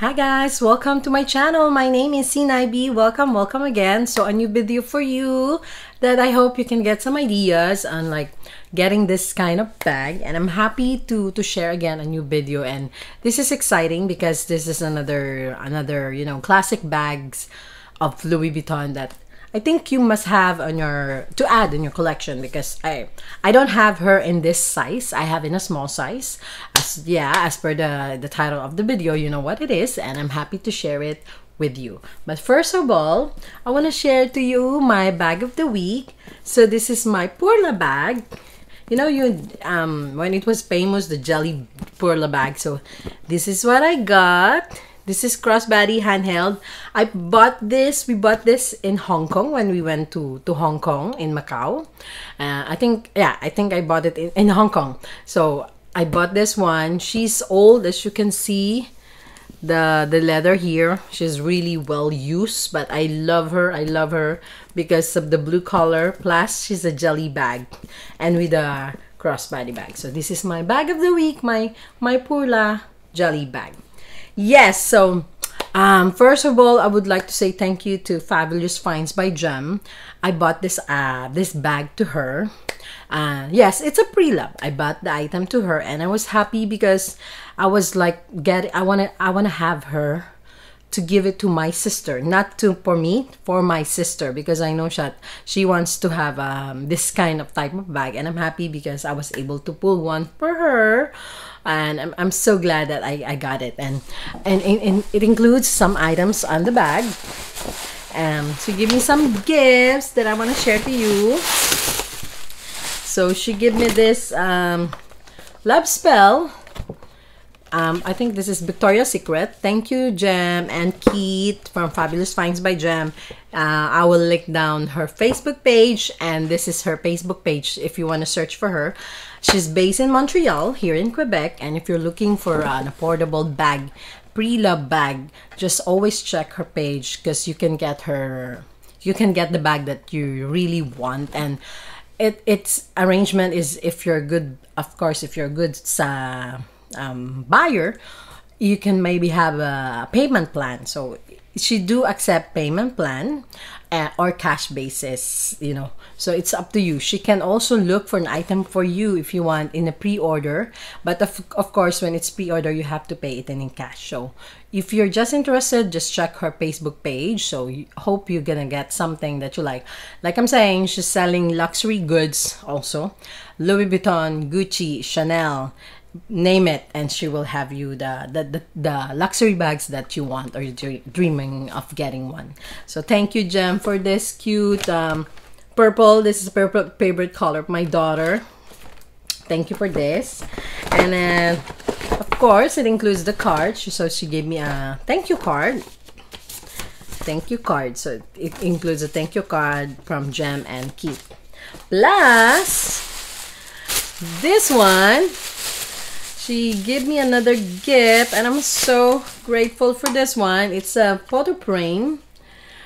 Hi guys, welcome to my channel. My name is Zin Ivy. Welcome again. So a new video for you that I hope you can get some ideas on like getting this kind of bag, and I'm happy to share again a new video. And this is exciting because this is another classic bags of Louis Vuitton that I think you must have on to add in your collection, because I don't have her in this size. I have in a small size, as per the title of the video. You know what it is, and I'm happy to share it with you. But first of all, I want to share to you my bag of the week. So this is my Furla bag. You know, when it was famous, the jelly Furla bag. So this is what I got. This is crossbody handheld. We bought this in Hong Kong when we went to Hong Kong in Macau. I think I bought it in Hong Kong. So I bought this one. She's old, as you can see. The leather here, she's really well used, but I love her because of the blue color, plus she's a jelly bag and with a crossbody bag. So this is my bag of the week, my Furla jelly bag. Yes, so first of all, I would like to say thank you to Fabulous Finds by Gem. I bought this bag to her. Yes, it's a pre-love. I bought the item to her, and I was happy because I was like, I wanna have her to give it to my sister, for my sister, because I know she wants to have this kind of type of bag, and I'm happy because I was able to pull one for her. And I'm so glad that I got it, and it includes some items on the bag. She gave me some gifts that I want to share to you. So she gave me this love spell. I think this is Victoria's Secret. Thank you, Gem and Keith from Fabulous Finds by Gem. I will link down her Facebook page, and this is her Facebook page if you want to search for her. She's based in Montreal, here in Quebec, and if you're looking for an affordable bag, pre-love bag, just always check her page, because you can get the bag that you really want. And its arrangement is, if you're a good buyer, you can maybe have a payment plan. So she do accept payment plan or cash basis, so it's up to you. She can also look for an item for you if you want in a pre-order, but of course when it's pre-order you have to pay it in cash. So if you're just interested, just check her Facebook page. So hope you're gonna get something that you like. I'm saying, she's selling luxury goods also, Louis Vuitton, Gucci, Chanel, name it, and she will have you the luxury bags that you want, or you're dreaming of getting one. So thank you, Gem, for this cute purple. This is purple, favorite color of my daughter. Thank you for this. And then of course it includes the card. So she gave me a thank you card. So it includes a thank you card from Gem and Keith, plus this one. She gave me another gift, and I'm so grateful for this one. It's a photo frame.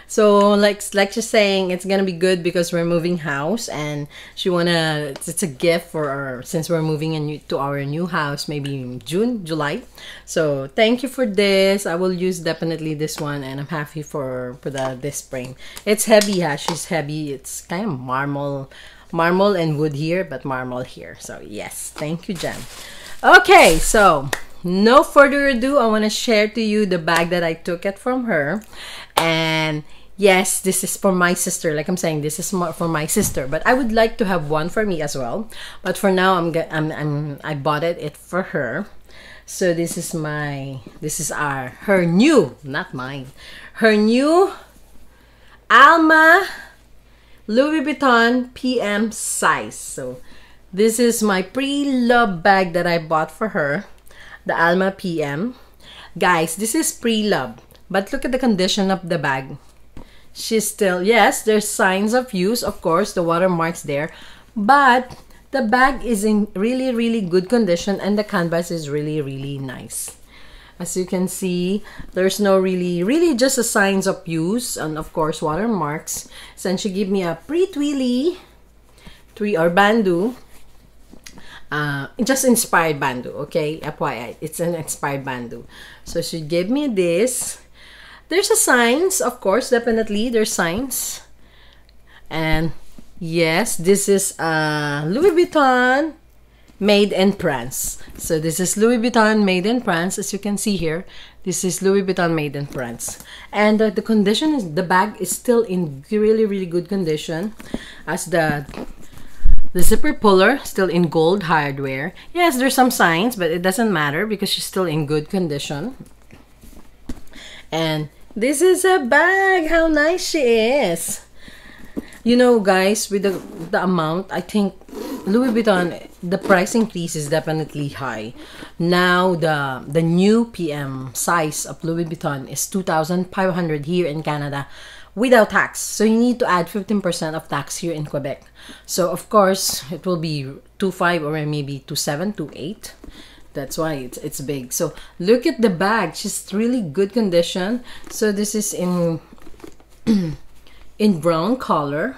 So like she's saying, it's gonna be good because we're moving house, and it's a gift for her, since we're moving to our new house, maybe in June, July. So thank you for this. I will use definitely this one, and I'm happy for this frame. It's heavy, yeah, she's heavy. It's kind of marble and wood here, but marble here. So yes, thank you, Jen. Okay, so no further ado, I want to share to you the bag that I took it from her. And yes, this is for my sister. Like I'm saying, this is for my sister, but I would like to have one for me as well. But for now, I bought it for her. So this is her new Alma Louis Vuitton PM size. So this is my pre-love bag that I bought for her, the Alma PM. Guys, this is pre-love, but look at the condition of the bag. She's still, yes, there's signs of use, of course, the watermarks there, but the bag is in really, really good condition, and the canvas is really, really nice. As you can see, there's no really just a signs of use, and of course, watermarks. So, and she gave me a pre-twilly, or bandeau. just inspired bandeau, okay? FYI, it's an inspired bandeau. So she gave me this. There's a signs, of course, definitely there's signs. And yes, this is Louis Vuitton made in France. So this is Louis Vuitton made in France, as you can see here. This is Louis Vuitton made in France. And the condition is, the bag is still in really, really good condition, as the zipper puller still in gold hardware. Yes, there's some signs, but it doesn't matter because she's still in good condition. And this is a bag. How nice she is. You know, guys, with the amount, I think Louis Vuitton, the price increase is definitely high. Now the new PM size of Louis Vuitton is 2,500 here in Canada without tax. So you need to add 15% of tax here in Quebec. So of course it will be 2.5 or maybe 2.7, 2.8. That's why it's big. So look at the bag. She's really good condition. So this is in in brown color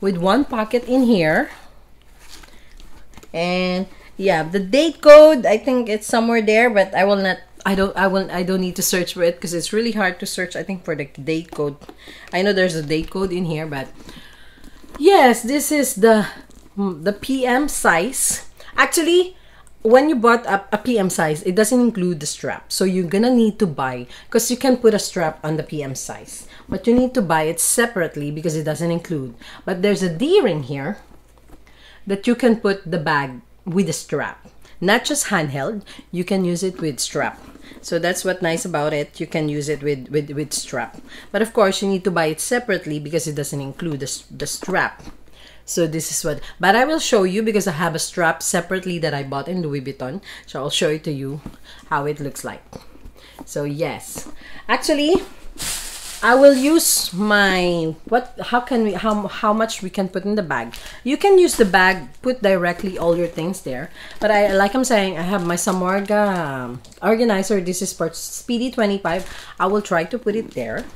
with one pocket in here. And yeah, the date code, I think it's somewhere there, but I will not, I don't need to search for it because it's really hard to search, I think, for the date code. I know there's a date code in here, but yes, this is the PM size. Actually, when you bought a PM size, it doesn't include the strap, so you're gonna need to buy, because you can put a strap on the PM size, but you need to buy it separately because it doesn't include. But there's a D-ring here that you can put the bag with a strap, not just handheld. You can use it with strap. So that's what's nice about it. You can use it with strap, but of course you need to buy it separately because it doesn't include the strap. So this is what, but I will show you because I have a strap separately that I bought in Louis Vuitton. So I'll show it to you how it looks like. So yes, actually I will use my, what, how can we, how much we can put in the bag. You can use the bag, put directly all your things there. But I, like I'm saying, I have my Samorga organizer. This is for Speedy 25. I will try to put it there.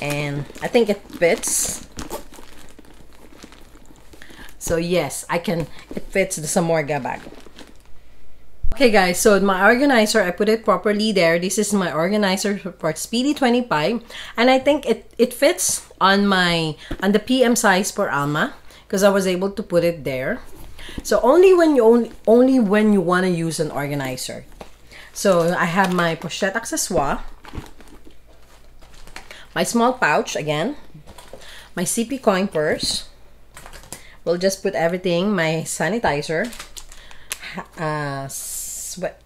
And I think it fits. So yes, I can, it fits the Samorga bag. Okay guys, so my organizer, I put it properly there. This is my organizer for Speedy 25, and I think it fits on my, on the PM size for Alma, because I was able to put it there. So only when you want to use an organizer. So I have my pochette accessoire, my small pouch again, my CP coin purse. We'll just put everything, my sanitizer, sweat.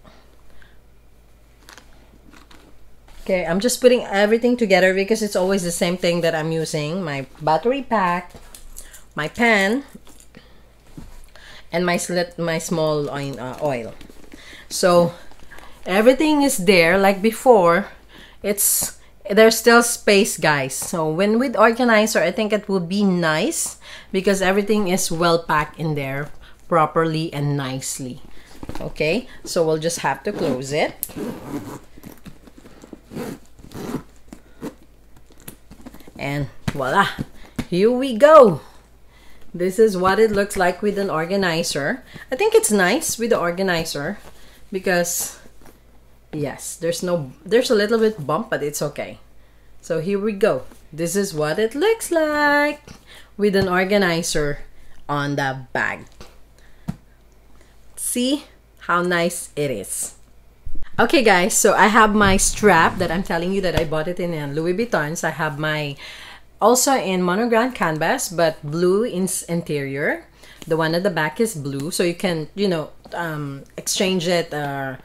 Okay, I'm just putting everything together because it's always the same thing that I'm using. My battery pack, my pen, and my small oil. So everything is there like before. It's, there's still space, guys. So when with organizer, I think it will be nice because everything is well packed in there properly and nicely. Okay, so we'll just have to close it. And voila, here we go. This is what it looks like with an organizer. I think it's nice with the organizer because yes, there's a little bit bump, but it's okay. So here we go. This is what it looks like with an organizer on the bag. See how nice it is. Okay guys, so I have my strap that I'm telling you that I bought it in Louis Vuitton. So I have my, also in monogram canvas, but blue in interior. The one at the back is blue, so you can, you know, exchange it, or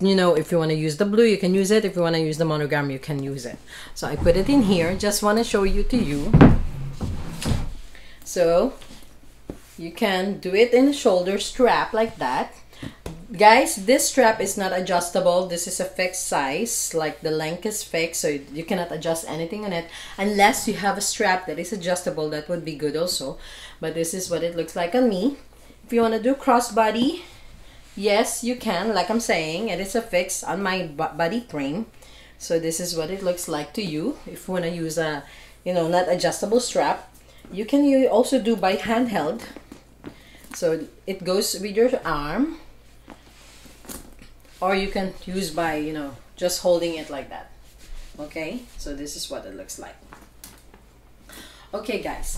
you know, if you want to use the blue you can use it, if you want to use the monogram you can use it. So I put it in here, just want to show you to you. So you can do it in a shoulder strap like that. Guys, this strap is not adjustable. This is a fixed size, like the length is fixed, so you cannot adjust anything on it unless you have a strap that is adjustable. That would be good also. But this is what it looks like on me. If you want to do crossbody, yes, you can. Like I'm saying, it is a fix on my body frame. So this is what it looks like to you. If you want to use a, you know, not adjustable strap, You can also do by handheld. So it goes with your arm, or you can use by, you know, just holding it like that. Okay, so this is what it looks like. Okay guys,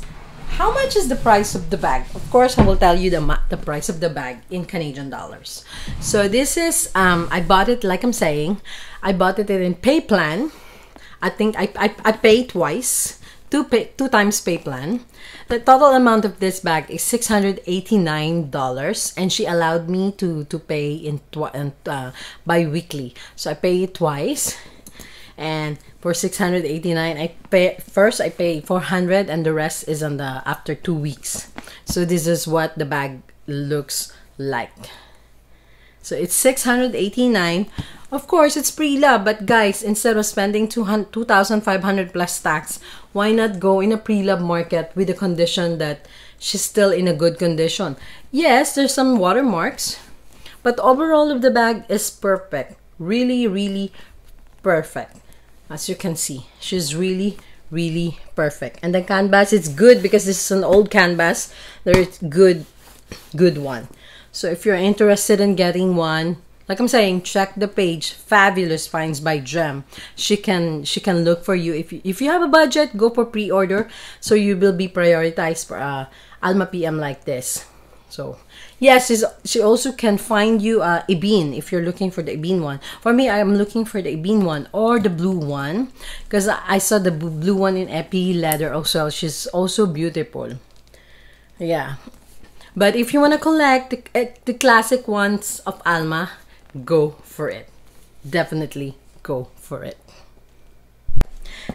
how much is the price of the bag? Of course, I will tell you the price of the bag in Canadian dollars. So this is, I bought it, like I'm saying, I bought it in pay plan. I think I paid twice. Two times pay plan. The total amount of this bag is $689, and she allowed me to pay in bi-weekly. So I pay it twice, and for $689, I pay $400, and the rest is on the after 2 weeks. So this is what the bag looks like. So it's $689. Of course, it's pre-loved, but guys, instead of spending $2,500 plus tax, why not go in a pre-loved market with the condition that she's still in a good condition? Yes, there's some watermarks, but overall of the bag is perfect. Really, really perfect. As you can see, she's really, really perfect. And the canvas, it's good because this is an old canvas. There's good one. So if you're interested in getting one, like I'm saying, check the page Fabulous Finds by Gem. She can look for you. If you have a budget, go for pre-order, so you will be prioritized for Alma PM like this. So yes, she also can find you Ibin if you're looking for the Ibin one. For me, I'm looking for the Ibin one or the blue one, because I saw the blue one in Epi leather also. She's also beautiful. Yeah, but if you want to collect the classic ones of Alma, go for it. Definitely go for it.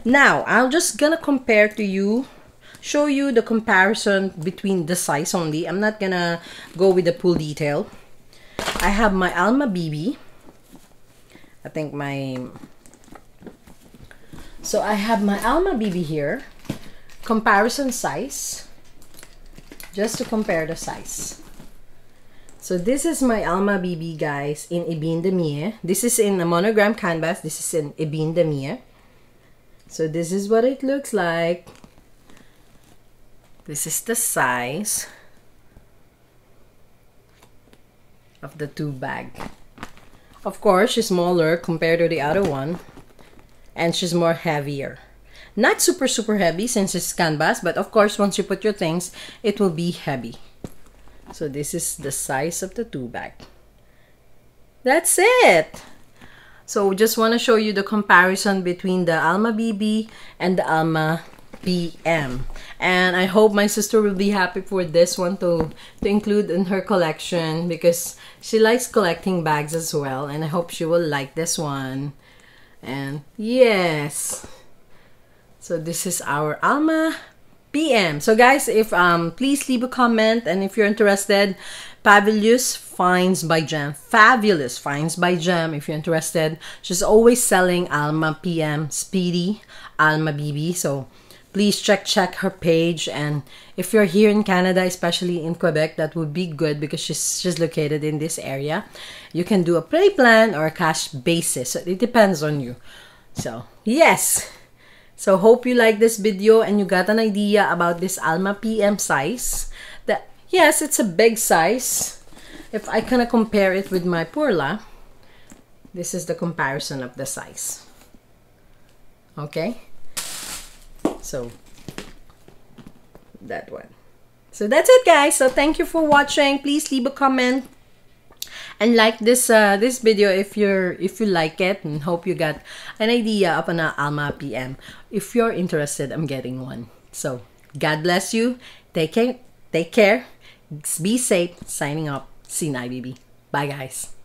Now I'm just gonna compare to you, show you the comparison between the size only. I'm not gonna go with the full detail. I have my Alma BB. I think I have my Alma BB here. Comparison size, just to compare the size. So this is my Alma BB, guys, in Ibin Damier. This is in a monogram canvas. This is in Ibin Damier. So this is what it looks like. This is the size of the two bags. Of course, she's smaller compared to the other one, and she's more heavier. Not super, super heavy since it's canvas, but of course, once you put your things, it will be heavy. So this is the size of the two bag. That's it. So we just want to show you the comparison between the Alma BB and the Alma PM. And I hope my sister will be happy for this one to include in her collection, because she likes collecting bags as well. And I hope she will like this one. And yes. So this is our Alma PM. So guys, if please leave a comment, and if you're interested, Fabulous Finds by Gem. Fabulous Finds by Gem, if you're interested. She's always selling Alma PM, Speedy, Alma BB. So please check her page, and if you're here in Canada, especially in Quebec, that would be good because she's located in this area. You can do a pay plan or a cash basis. So it depends on you. So yes. So hope you like this video and you got an idea about this Alma PM size. That, yes, it's a big size. If I kind of compare it with my Furla, this is the comparison of the size. Okay? So, that one. So that's it, guys. So thank you for watching. Please leave a comment and like this this video if you like it, and hope you got an idea of an Alma PM. If you're interested, I'm getting one. So God bless you. Take care. Be safe. Signing up. Zin Ivy B. Bye, guys.